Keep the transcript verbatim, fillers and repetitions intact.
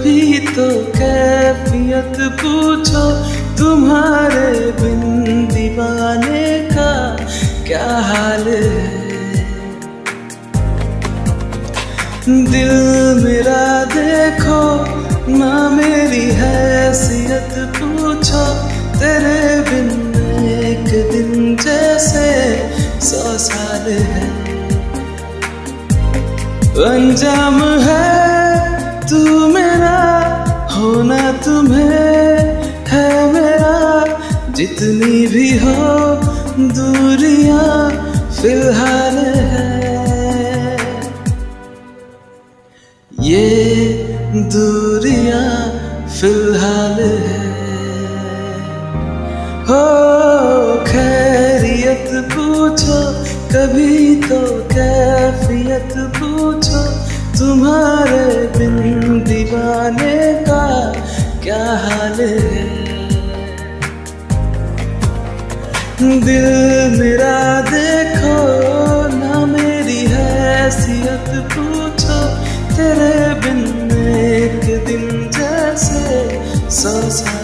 अभी तो कैफियत पूछो तुम्हारे बिन दीवाने का क्या हाल है। दिल मेरा देखो ना मेरी हैसियत पूछो, तेरे बिन एक दिन जैसे सौ साल है। अंजाम है तू मेरा, होना तुम्हें है मेरा। जितनी भी हो दूरियां फिलहाल है, ये दूरियां फिलहाल है। हो खैरियत पूछो कभी तो कैफियत पूछो, तुम्हारे बिन दीवाने का क्या हाल है। दिल मेरा देखो ना मेरी हैसियत पूछो, तेरे बिन एक दिन जैसे सौ साल।